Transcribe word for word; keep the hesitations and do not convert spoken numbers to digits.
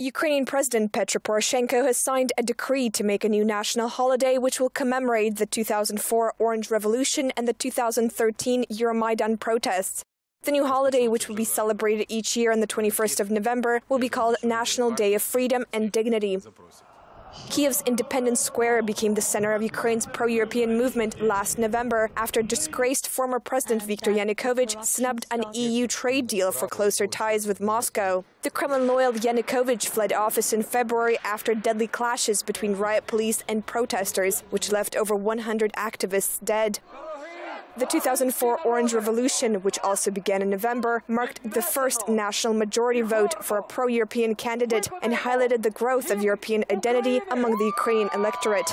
Ukrainian President Petro Poroshenko has signed a decree to make a new national holiday which will commemorate the two thousand four Orange Revolution and the two thousand thirteen Euromaidan protests. The new holiday, which will be celebrated each year on the twenty-first of November, will be called National Day of Freedom and Dignity. Kiev's Independence Square became the center of Ukraine's pro-European movement last November after disgraced former President Viktor Yanukovych snubbed an E U trade deal for closer ties with Moscow. The Kremlin-loyal Yanukovych fled office in February after deadly clashes between riot police and protesters, which left over one hundred activists dead. The two thousand four Orange Revolution, which also began in November, marked the first national majority vote for a pro-European candidate and highlighted the growth of European identity among the Ukrainian electorate.